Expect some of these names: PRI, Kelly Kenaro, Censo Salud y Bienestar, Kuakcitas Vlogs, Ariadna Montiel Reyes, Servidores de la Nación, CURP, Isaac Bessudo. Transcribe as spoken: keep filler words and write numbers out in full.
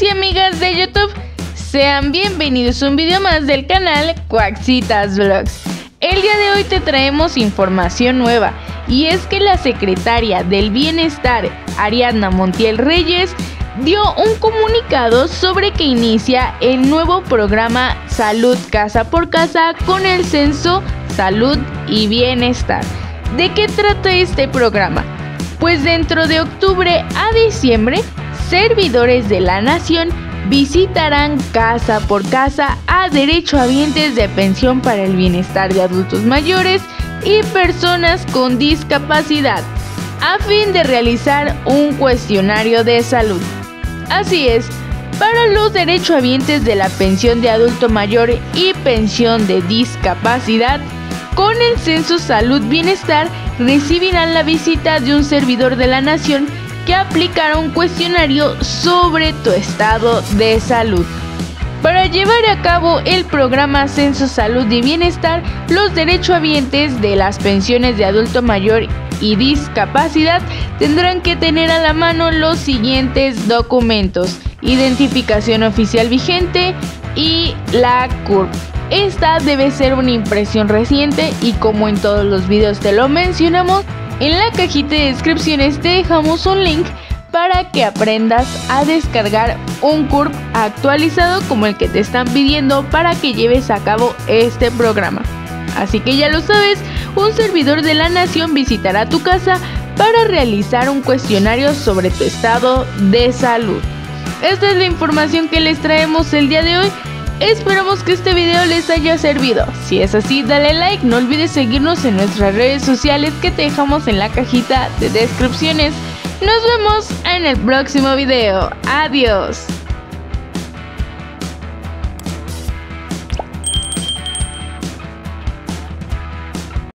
amigos y amigas de YouTube, sean bienvenidos a un video más del canal Kuakcitas Vlogs. El día de hoy te traemos información nueva, y es que la secretaria del Bienestar, Ariadna Montiel Reyes, dio un comunicado sobre que inicia el nuevo programa Salud Casa por Casa con el Censo Salud y Bienestar. ¿De qué trata este programa? Pues dentro de octubre a diciembre, servidores de la Nación visitarán casa por casa a derechohabientes de pensión para el bienestar de adultos mayores y personas con discapacidad, a fin de realizar un cuestionario de salud. Así es, para los derechohabientes de la pensión de adulto mayor y pensión de discapacidad, con el Censo Salud Bienestar recibirán la visita de un servidor de la Nación que aplicará un cuestionario sobre tu estado de salud. Para llevar a cabo el programa Censo Salud y Bienestar, los derechohabientes de las pensiones de adulto mayor y discapacidad tendrán que tener a la mano los siguientes documentos: identificación oficial vigente y la CURP. Esta debe ser una impresión reciente, y como en todos los videos te lo mencionamos, en la cajita de descripciones te dejamos un link para que aprendas a descargar un CURP actualizado como el que te están pidiendo para que lleves a cabo este programa. Así que ya lo sabes, un servidor de la Nación visitará tu casa para realizar un cuestionario sobre tu estado de salud. Esta es la información que les traemos el día de hoy. Esperamos que este video les haya servido. Si es así, dale like, no olvides seguirnos en nuestras redes sociales que te dejamos en la cajita de descripciones. Nos vemos en el próximo video. Adiós.